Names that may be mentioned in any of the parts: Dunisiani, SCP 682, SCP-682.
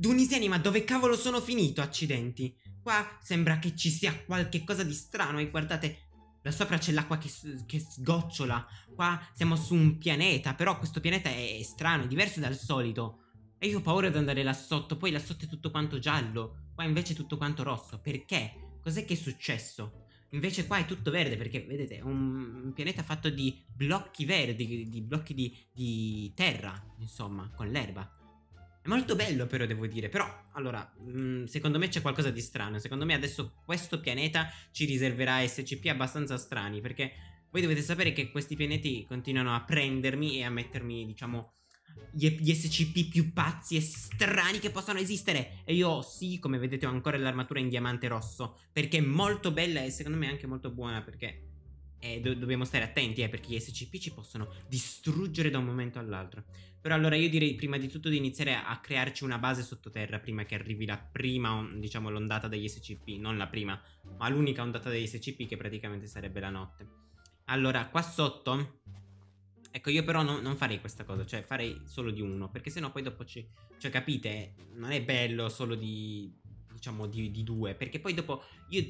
Duniseni, ma dove cavolo sono finito, accidenti? Qua sembra che ci sia qualche cosa di strano e guardate, là sopra c'è l'acqua che sgocciola. Qua siamo su un pianeta, però questo pianeta è strano, è diverso dal solito. E io ho paura di andare là sotto, poi là sotto è tutto quanto giallo, qua invece è tutto quanto rosso. Perché? Cos'è che è successo? Invece qua è tutto verde, perché vedete è un pianeta fatto di blocchi verdi, di blocchi di terra, insomma, con l'erba. È molto bello però, devo dire. Però, allora, secondo me c'è qualcosa di strano. Secondo me adesso questo pianeta ci riserverà SCP abbastanza strani, perché voi dovete sapere che questi pianeti continuano a prendermi e a mettermi, diciamo, gli SCP più pazzi e strani che possano esistere. E io sì, come vedete, ho ancora l'armatura in diamante rosso, perché è molto bella e secondo me anche molto buona, perché dobbiamo stare attenti, perché gli SCP ci possono distruggere da un momento all'altro. Però allora io direi prima di tutto di iniziare a crearci una base sottoterra, prima che arrivi la prima, diciamo, l'ondata degli SCP. Non la prima, ma l'unica ondata degli SCP, che praticamente sarebbe la notte. Allora qua sotto, ecco, io però non farei questa cosa, cioè farei solo di uno, perché sennò poi dopo ci... cioè, capite? Non è bello solo di... diciamo di due, perché poi dopo io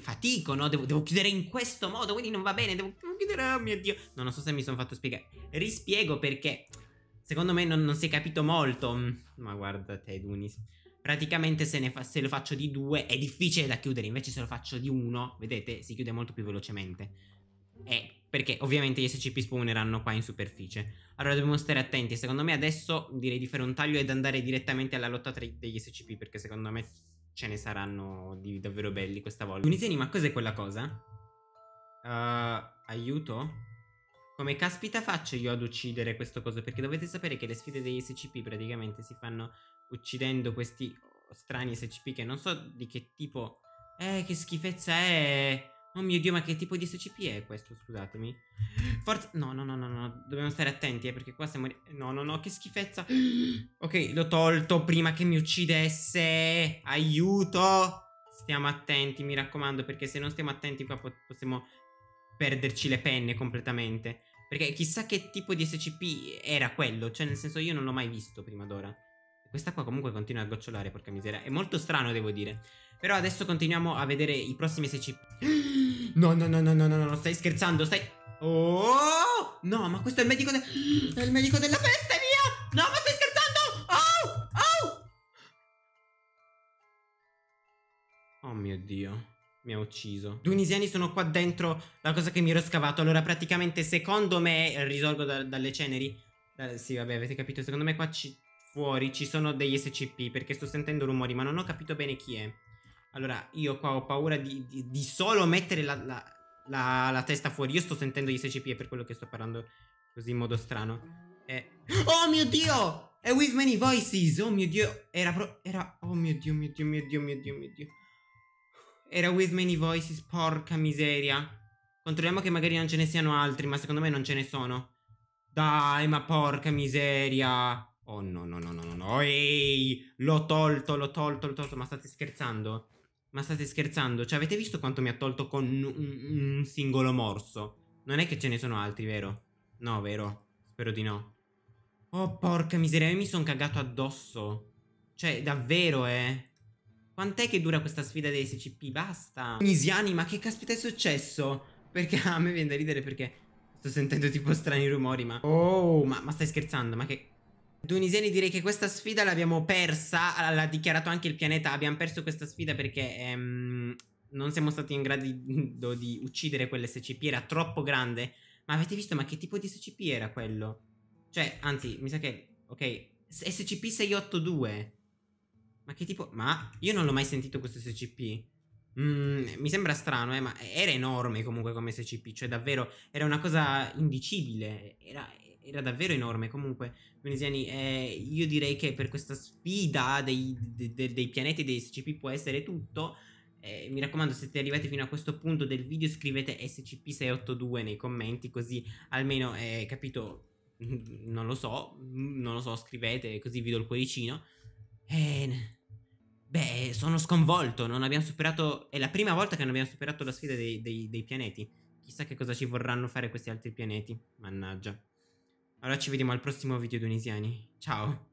fatico, no? Devo chiudere in questo modo, quindi non va bene, devo chiudere, oh mio Dio. Non so se mi sono fatto spiegare. Rispiego, perché secondo me non si è capito molto. Ma guarda te, Dunis. Praticamente se lo faccio di due è difficile da chiudere, invece se lo faccio di uno, vedete, si chiude molto più velocemente. Perché ovviamente gli SCP spawneranno qua in superficie. Allora dobbiamo stare attenti. Secondo me adesso direi di fare un taglio ed andare direttamente alla lotta tra degli SCP, perché secondo me ce ne saranno di davvero belli questa volta. Duniseni, ma cos'è quella cosa? Aiuto? Come caspita faccio io ad uccidere questo coso? Perché dovete sapere che le sfide degli SCP praticamente si fanno uccidendo questi strani SCP che non so di che tipo. Che schifezza è! Oh mio Dio, ma che tipo di SCP è questo? Scusatemi. Forza... No. Dobbiamo stare attenti, perché qua siamo... No, che schifezza. Ok, l'ho tolto prima che mi uccidesse. Aiuto! Stiamo attenti, mi raccomando, perché se non stiamo attenti qua possiamo perderci le penne completamente. Perché chissà che tipo di SCP era quello. Cioè, nel senso, io non l'ho mai visto prima d'ora. Questa qua comunque continua a gocciolare, porca miseria. È molto strano, devo dire. Però adesso continuiamo a vedere i prossimi SCP. No, stai scherzando, stai... Oh! No, ma questo è il medico del... È il medico della peste, via! No, ma stai scherzando! Oh mio Dio, mi ha ucciso. Dunisiani, sono qua dentro la cosa che mi ero scavato. Allora, praticamente, secondo me... Risolgo dalle ceneri. Sì, vabbè, avete capito. Secondo me qua ci... Fuori ci sono degli SCP, perché sto sentendo rumori ma non ho capito bene chi è. Allora io qua ho paura di solo mettere la testa fuori. Io sto sentendo gli SCP, è per quello che sto parlando così in modo strano. Oh mio Dio, è With Many Voices. Oh mio Dio, era oh mio Dio. Era With Many Voices, porca miseria. Controlliamo che magari non ce ne siano altri, ma secondo me non ce ne sono. Dai, ma porca miseria. Oh no. Ehi, l'ho tolto, ma state scherzando? Cioè, avete visto quanto mi ha tolto con un singolo morso? Non è che ce ne sono altri, vero? No, vero? Spero di no. Oh, porca miseria, io mi sono cagato addosso. Cioè, davvero, Quant'è che dura questa sfida dei SCP? Basta. Misiani, ma che caspita è successo? Perché a me viene da ridere perché sto sentendo tipo strani rumori, ma... Oh, ma stai scherzando, ma che... Duniseni, direi che questa sfida l'abbiamo persa. L'ha dichiarato anche il pianeta. Abbiamo perso questa sfida perché non siamo stati in grado di uccidere quell'SCP. Era troppo grande. Ma avete visto? Ma che tipo di SCP era quello? Cioè, anzi, mi sa che... Ok, SCP 682. Ma che tipo... Ma io non l'ho mai sentito questo SCP. Mi sembra strano, ma era enorme comunque come SCP. Cioè, davvero, era una cosa indicibile. Era davvero enorme. Comunque, Dunisiani, io direi che per questa sfida dei pianeti e dei SCP può essere tutto. Mi raccomando, se siete arrivati fino a questo punto del video, scrivete SCP-682 nei commenti, così almeno, capito, non lo so, scrivete, così vi do il cuoricino. Beh, sono sconvolto, non abbiamo superato, è la prima volta che non abbiamo superato la sfida dei pianeti. Chissà che cosa ci vorranno fare questi altri pianeti, mannaggia. Allora ci vediamo al prossimo video, Dunisiani. Ciao!